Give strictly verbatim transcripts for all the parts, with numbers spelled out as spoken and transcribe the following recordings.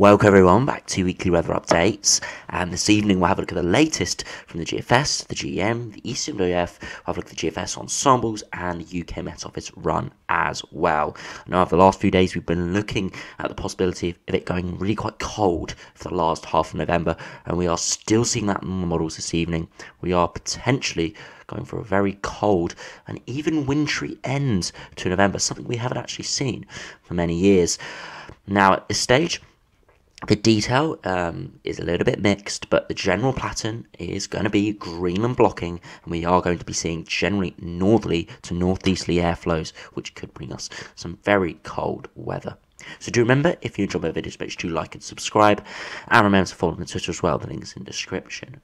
Welcome everyone back to Weekly Weather Updates, and this evening we'll have a look at the latest from the G F S, the G E M, the E C M W F, we'll have a look at the G F S ensembles and the U K Met Office run as well. Now, over the last few days we've been looking at the possibility of it going really quite cold for the last half of November, and we are still seeing that in the models this evening. We are potentially going for a very cold and even wintry end to November, something we haven't actually seen for many years. Now, at this stage, the detail um, is a little bit mixed, but the general pattern is going to be Greenland blocking, and we are going to be seeing generally northerly to northeasterly airflows, which could bring us some very cold weather. So do remember, if you enjoyed my videos, make sure to like and subscribe, and remember to follow me on Twitter as well. The link's in the description.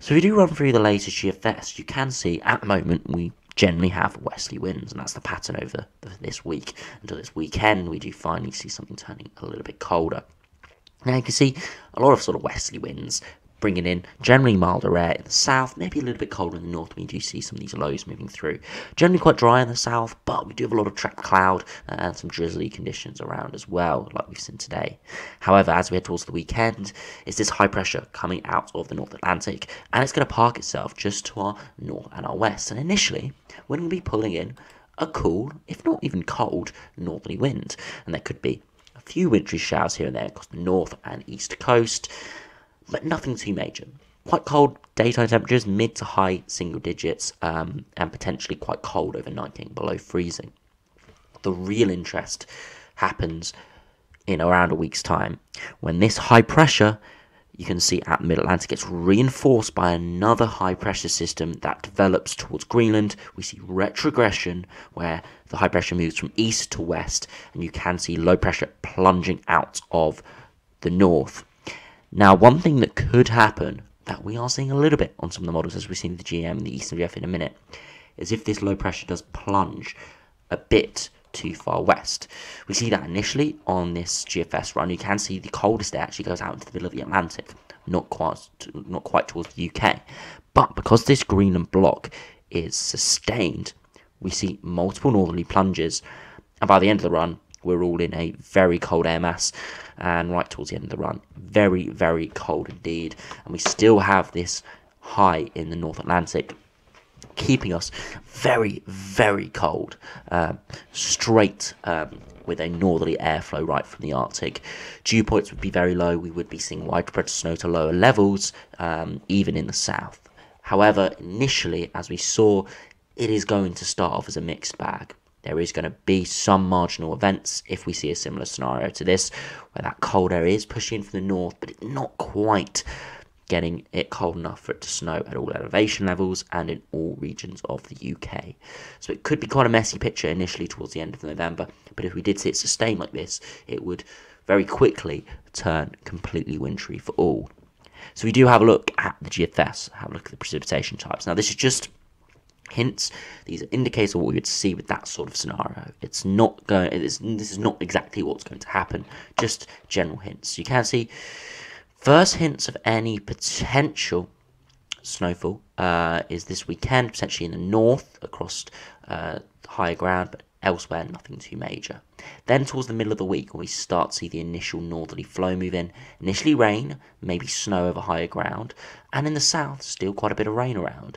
So if we do run through the latest G F S, you can see at the moment we generally have westerly winds, and that's the pattern over this week. Until this weekend, we do finally see something turning a little bit colder. Now you can see a lot of sort of westerly winds bringing in generally milder air in the south, maybe a little bit colder in the north. We do see some of these lows moving through. Generally quite dry in the south, but we do have a lot of trapped cloud and some drizzly conditions around as well, like we've seen today. However, as we head towards the weekend, it's this high pressure coming out of the North Atlantic, and it's going to park itself just to our north and our west. And initially, we're going to be pulling in a cool, if not even cold, northerly wind, and there could be a few wintry showers here and there across the north and east coast, but nothing too major. Quite cold daytime temperatures, mid to high single digits, um, and potentially quite cold overnight, getting below freezing. The real interest happens in around a week's time, when this high pressure, you can see at mid-Atlantic, it's reinforced by another high-pressure system that develops towards Greenland. We see retrogression, where the high pressure moves from east to west, and you can see low pressure plunging out of the north. Now, one thing that could happen, that we are seeing a little bit on some of the models, as we've seen the G M and the E C M W F in a minute, is if this low pressure does plunge a bit too far west. We see that initially on this G F S run. You can see the coldest air actually goes out into the middle of the Atlantic, not quite to, not quite towards the U K. But because this Greenland block is sustained, we see multiple northerly plunges, and by the end of the run, we're all in a very cold air mass, and right towards the end of the run, very, very cold indeed. And we still have this high in the North Atlantic, keeping us very, very cold, um, straight um, with a northerly airflow right from the Arctic. Dew points would be very low. We would be seeing widespread snow to lower levels, um, even in the south. However, initially, as we saw, it is going to start off as a mixed bag. There is going to be some marginal events if we see a similar scenario to this, where that cold air is pushing in from the north, but it's not quite getting it cold enough for it to snow at all elevation levels and in all regions of the U K. So it could be quite a messy picture initially towards the end of November, but if we did see it sustained like this, it would very quickly turn completely wintry for all. So we do have a look at the G F S, have a look at the precipitation types. Now, this is just hints. These are indicators of what we would see with that sort of scenario. It's not going, it's, this is not exactly what's going to happen, just general hints. You can see first hints of any potential snowfall uh, is this weekend, potentially in the north across uh, higher ground, but elsewhere nothing too major. Then towards the middle of the week, when we start to see the initial northerly flow move in, initially rain, maybe snow over higher ground, and in the south still quite a bit of rain around.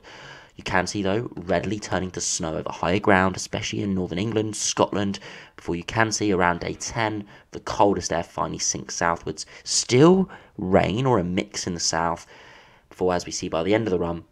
You can see, though, readily turning to snow over higher ground, especially in northern England, Scotland, before you can see around day ten, the coldest air finally sinks southwards. Still rain or a mix in the south, before, as we see by the end of the run,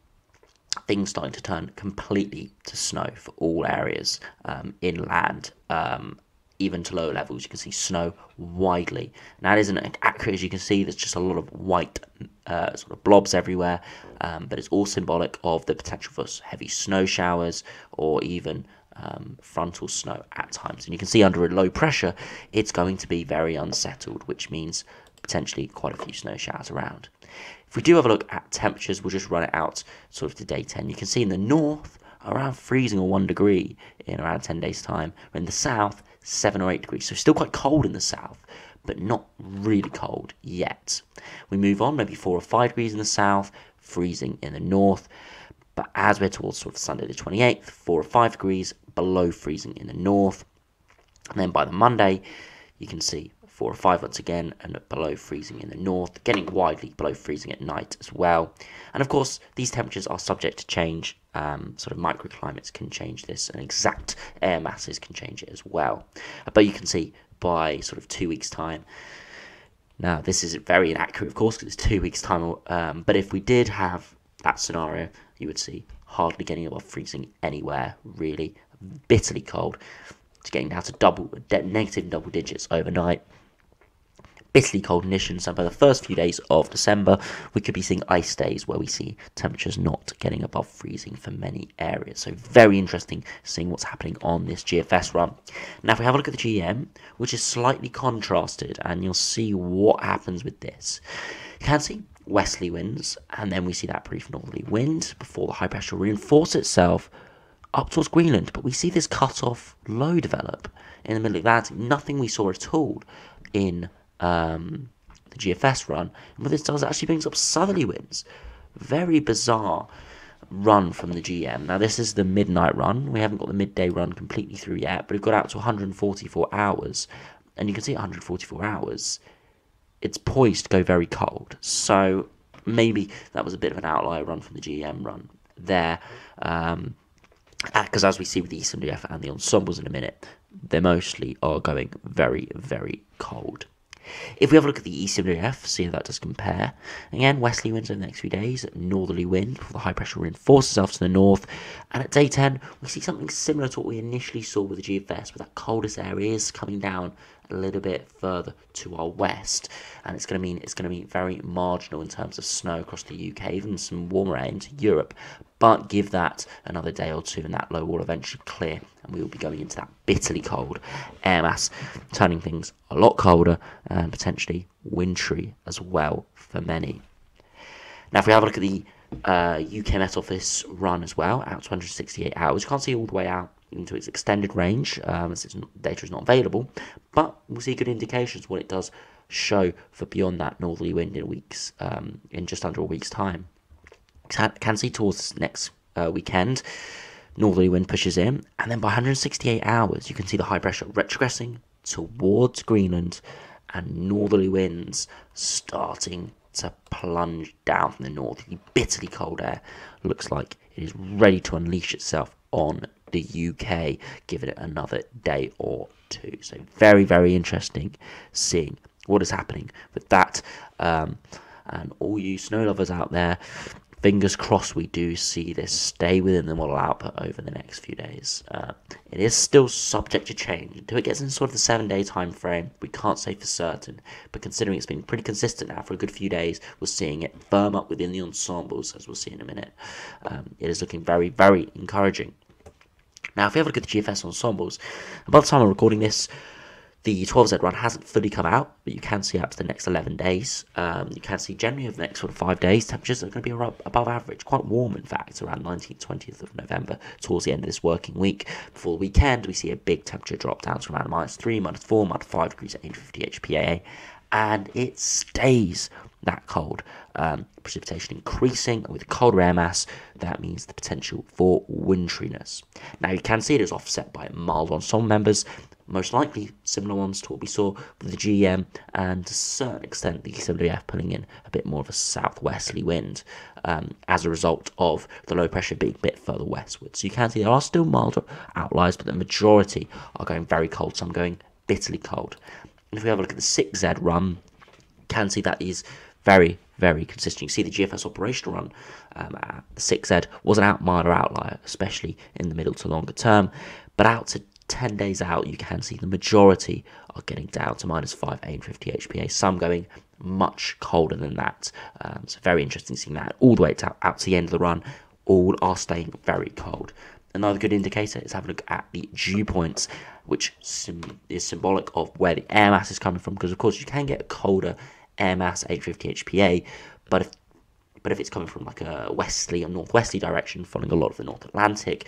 things starting to turn completely to snow for all areas um, inland. Um, even to lower levels, you can see snow widely. Now, it isn't accurate, as you can see. There's just a lot of white uh, sort of blobs everywhere, um, but it's all symbolic of the potential for heavy snow showers or even um, frontal snow at times. And you can see under a low pressure, it's going to be very unsettled, which means potentially quite a few snow showers around. If we do have a look at temperatures, we'll just run it out sort of to day ten. You can see in the north, around freezing or one degree in around ten days' time. In the south, seven or eight degrees. So still quite cold in the south, but not really cold yet. We move on, maybe four or five degrees in the south, freezing in the north. But as we're towards sort of Sunday the twenty-eighth, four or five degrees below freezing in the north. And then by the Monday, you can see four or five once again, and below freezing in the north, getting widely below freezing at night as well. And of course, these temperatures are subject to change. Um, sort of microclimates can change this, and exact air masses can change it as well. But you can see by sort of two weeks' time. Now, this is very inaccurate, of course, because it's two weeks' time. Um, but if we did have that scenario, you would see hardly getting above freezing anywhere, really bitterly cold. It's getting down to double, negative double digits overnight. Bitterly cold conditions, and by the first few days of December, we could be seeing ice days where we see temperatures not getting above freezing for many areas. So very interesting seeing what's happening on this G F S run. Now, if we have a look at the G E M, which is slightly contrasted, and you'll see what happens with this. You can see westerly winds, and then we see that brief northerly wind before the high pressure reinforces itself up towards Greenland, but we see this cut-off low develop in the middle Atlantic. Nothing we saw at all in Um, the G F S run, and what this does, it actually brings up southerly winds. Very bizarre run from the G M. Now, this is the midnight run. We haven't got the midday run completely through yet, but we've got out to one hundred forty-four hours, and you can see one hundred forty-four hours. It's poised to go very cold, so maybe that was a bit of an outlier run from the G M run there. Um, Because as we see with the E C M W F and the ensembles in a minute, they mostly are going very, very cold. If we have a look at the E C M W F, see how that does compare. Again, westerly winds over the next few days, northerly wind, before the high pressure reinforces itself to the north. And at day ten, we see something similar to what we initially saw with the G F S, where that coldest air is coming down a little bit further to our west, and it's going to mean it's going to be very marginal in terms of snow across the U K, even some warmer air into Europe. But give that another day or two, and that low will eventually clear, and we will be going into that bitterly cold air mass, turning things a lot colder and potentially wintry as well for many. Now, if we have a look at the uh, U K Met Office run as well, out to one hundred sixty-eight hours, you can't see all the way out into its extended range, um, as its data is not available, but we'll see good indications what it does show for beyond that northerly wind in weeks, um, in just under a week's time. Can see towards next uh, weekend, northerly wind pushes in, and then by one hundred sixty-eight hours, you can see the high pressure retrogressing towards Greenland, and northerly winds starting to plunge down from the north. The bitterly cold air looks like it is ready to unleash itself on the U K, giving it another day or two. So very, very interesting seeing what is happening with that. Um, and all you snow lovers out there, fingers crossed we do see this stay within the model output over the next few days. Uh, it is still subject to change. Until it gets in sort of the seven-day time frame, we can't say for certain. But considering it's been pretty consistent now for a good few days, we're seeing it firm up within the ensembles, as we'll see in a minute. Um, it is looking very, very encouraging. Now, if we have a look at the G F S ensembles, by the time I'm recording this, the twelve Z run hasn't fully come out, but you can see up to the next eleven days. Um, you can see generally over the next sort of five days, temperatures are going to be above average, quite warm in fact, around nineteenth, twentieth of November, towards the end of this working week. Before the weekend, we see a big temperature drop down to around minus three, minus four, minus five degrees at eight fifty H P A, and it stays that cold. Um, precipitation increasing, and with colder air mass, that means the potential for wintriness. Now, you can see it is offset by mild ensemble members, most likely similar ones to what we saw with the G E M, and to a certain extent the E C M W F pulling in a bit more of a southwesterly wind um, as a result of the low pressure being a bit further westward. So you can see there are still milder outliers, but the majority are going very cold, some going bitterly cold. And if we have a look at the six Z run, you can see that is very, very consistent. You see the G F S operational run um, at the six Z was an out milder outlier, especially in the middle to longer term, but out to ten days out, you can see the majority are getting down to minus five, eight fifty H P A, some going much colder than that. Um, so very interesting seeing that all the way to, out to the end of the run, all are staying very cold. Another good indicator is have a look at the dew points, which sim is symbolic of where the air mass is coming from, because of course you can get a colder air mass, eight fifty H P A, but if but if it's coming from like a westerly or northwesterly direction, following a lot of the North Atlantic,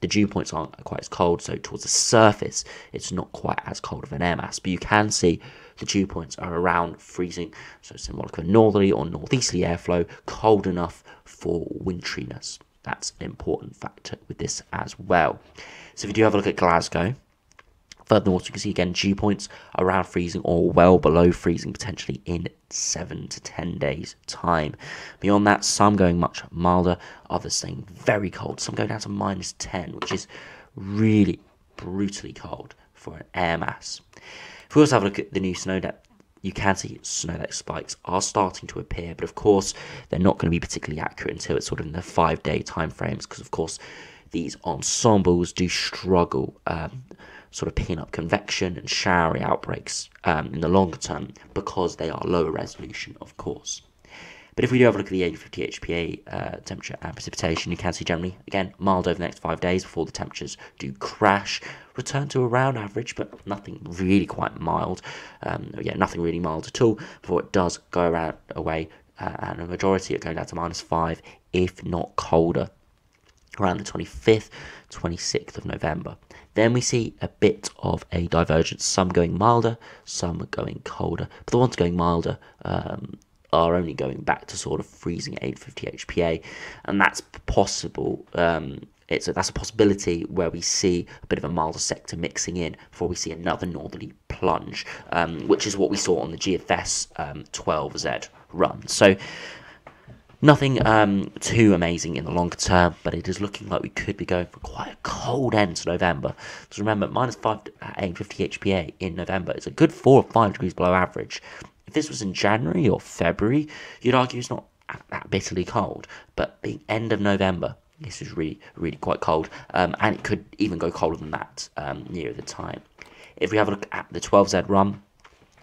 the dew points aren't quite as cold, so towards the surface, it's not quite as cold of an air mass. But you can see the dew points are around freezing, so symbolic of northerly or northeasterly airflow, cold enough for wintriness. That's an important factor with this as well. So if you do have a look at Glasgow, Furthermore, you can see again dew points around freezing or well below freezing potentially in seven to ten days time. Beyond that, some going much milder, others staying very cold. Some go down to minus ten, which is really brutally cold for an air mass. If we also have a look at the new snow depth, you can see snow depth spikes are starting to appear, but of course they're not going to be particularly accurate until it's sort of in the five day time frames, because of course these ensembles do struggle um, sort of picking up convection and showery outbreaks um, in the longer term, because they are lower resolution, of course. But if we do have a look at the eight fifty H P A uh, temperature and precipitation, you can see generally, again, mild over the next five days before the temperatures do crash, return to around average, but nothing really quite mild. Um, yeah, nothing really mild at all before it does go around away, uh, and the majority are going down to minus five, if not colder, around the twenty-fifth, twenty-sixth of November. Then we see a bit of a divergence, some going milder, some going colder. But the ones going milder um, are only going back to sort of freezing eight fifty H P A, and that's possible. Um, it's a, that's a possibility where we see a bit of a milder sector mixing in before we see another northerly plunge, um, which is what we saw on the G F S um, twelve Z run. So nothing um, too amazing in the longer term, but it is looking like we could be going for quite a cold end to November. So remember, minus five at eight fifty H P A in November is a good four or five degrees below average. If this was in January or February, you'd argue it's not that bitterly cold, but the end of November, this is really, really quite cold, um, and it could even go colder than that um, near the time. If we have a look at the twelve Z run,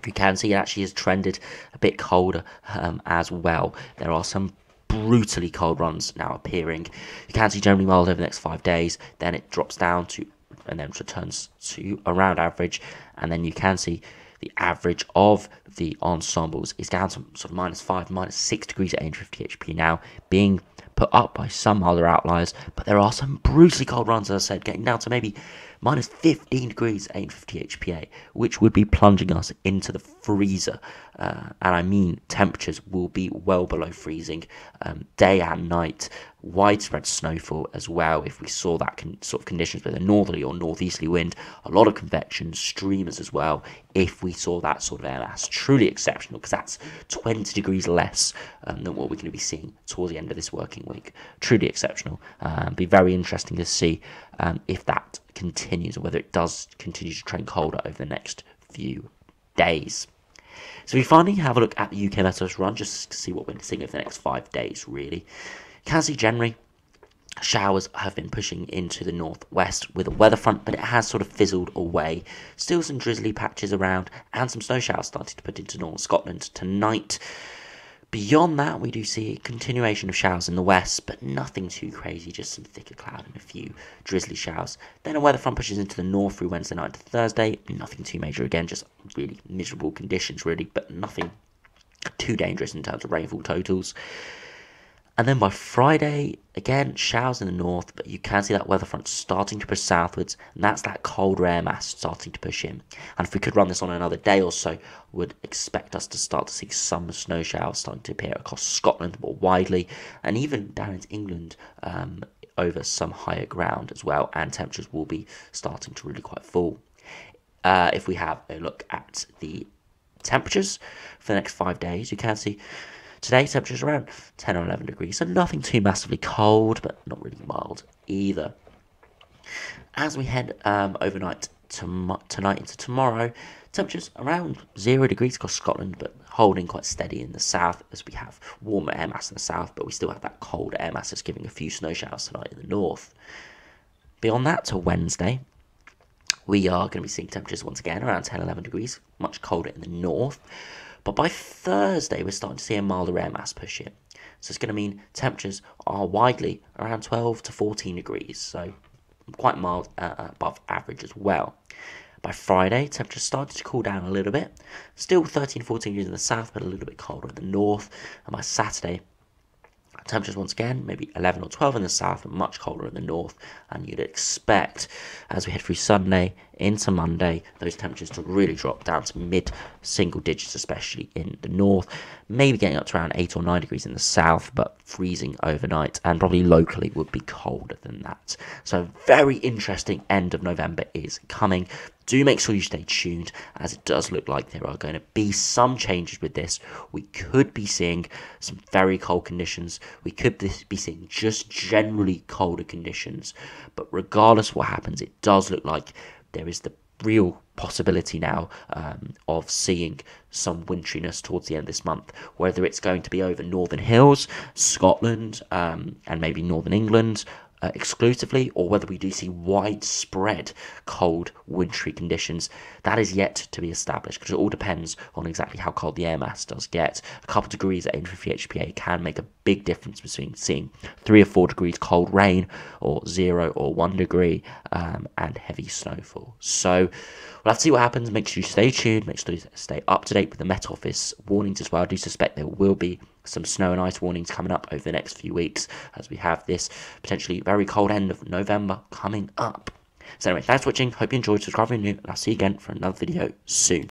you can see it actually has trended a bit colder um, as well. There are some brutally cold runs now appearing. You can see generally mild over the next five days, then it drops down to, and then returns to around average, and then you can see the average of the ensembles is down to sort of minus five, minus six degrees at eight fifty H P now, being put up by some other outliers, but there are some brutally cold runs, as I said, getting down to maybe minus fifteen degrees at eight fifty H P A, which would be plunging us into the freezer, uh, and I mean temperatures will be well below freezing, um, day and night, widespread snowfall as well. If we saw that con sort of conditions with a northerly or northeasterly wind, a lot of convection, streamers as well, if we saw that sort of air mass, truly exceptional, because that's twenty degrees less um, than what we're going to be seeing towards the end of this working week. Truly exceptional. Um, be very interesting to see um, if that continues, or whether it does continue to trend colder over the next few days. So we finally have a look at the U K Met Office run, just to see what we're seeing over the next five days, really. You can see generally showers have been pushing into the northwest with a weather front, but it has sort of fizzled away. Still some drizzly patches around, and some snow showers starting to put into northern Scotland tonight. Beyond that, we do see a continuation of showers in the west, but nothing too crazy, just some thicker cloud and a few drizzly showers. Then a weather front pushes into the north through Wednesday night to Thursday. Nothing too major again, just really miserable conditions really, but nothing too dangerous in terms of rainfall totals. And then by Friday, again, showers in the north, but you can see that weather front starting to push southwards, and that's that colder air mass starting to push in. And if we could run this on another day or so, would expect us to start to see some snow showers starting to appear across Scotland more widely, and even down into England um, over some higher ground as well, and temperatures will be starting to really quite fall. Uh, if we have a look at the temperatures for the next five days, you can see today, temperatures around ten or eleven degrees, so nothing too massively cold, but not really mild either. As we head um, overnight to tonight into tomorrow, temperatures around zero degrees across Scotland, but holding quite steady in the south, as we have warmer air mass in the south, but we still have that cold air mass that's giving a few snow showers tonight in the north. Beyond that, to Wednesday, we are going to be seeing temperatures once again around ten, eleven degrees, much colder in the north. But by Thursday, we're starting to see a milder air mass push in. So it's going to mean temperatures are widely around twelve to fourteen degrees. So quite mild, uh, above average as well. By Friday, temperatures started to cool down a little bit. Still thirteen, fourteen degrees in the south, but a little bit colder in the north. And by Saturday, temperatures once again, maybe eleven or twelve in the south, but much colder in the north. And you'd expect, as we head through Sunday, into Monday, those temperatures to really drop down to mid-single digits, especially in the north, maybe getting up to around eight or nine degrees in the south, but freezing overnight, and probably locally would be colder than that. So very interesting end of November is coming. Do make sure you stay tuned, as it does look like there are going to be some changes with this. We could be seeing some very cold conditions. We could be seeing just generally colder conditions. But regardless of what happens, it does look like there is the real possibility now um, of seeing some winteriness towards the end of this month, whether it's going to be over northern hills, Scotland, um, and maybe northern England, Uh, exclusively, or whether we do see widespread cold wintry conditions. That is yet to be established, because it all depends on exactly how cold the air mass does get. A couple degrees at eight fifty H P A can make a big difference between seeing three or four degrees cold rain, or zero or one degree um, and heavy snowfall. So we'll have to see what happens. Make sure you stay tuned, make sure you stay up to date with the Met Office warnings as well. I do suspect there will be some snow and ice warnings coming up over the next few weeks, as we have this potentially very cold end of November coming up. So anyway, thanks for watching. Hope you enjoyed. Subscribe if you're new, and I'll see you again for another video soon.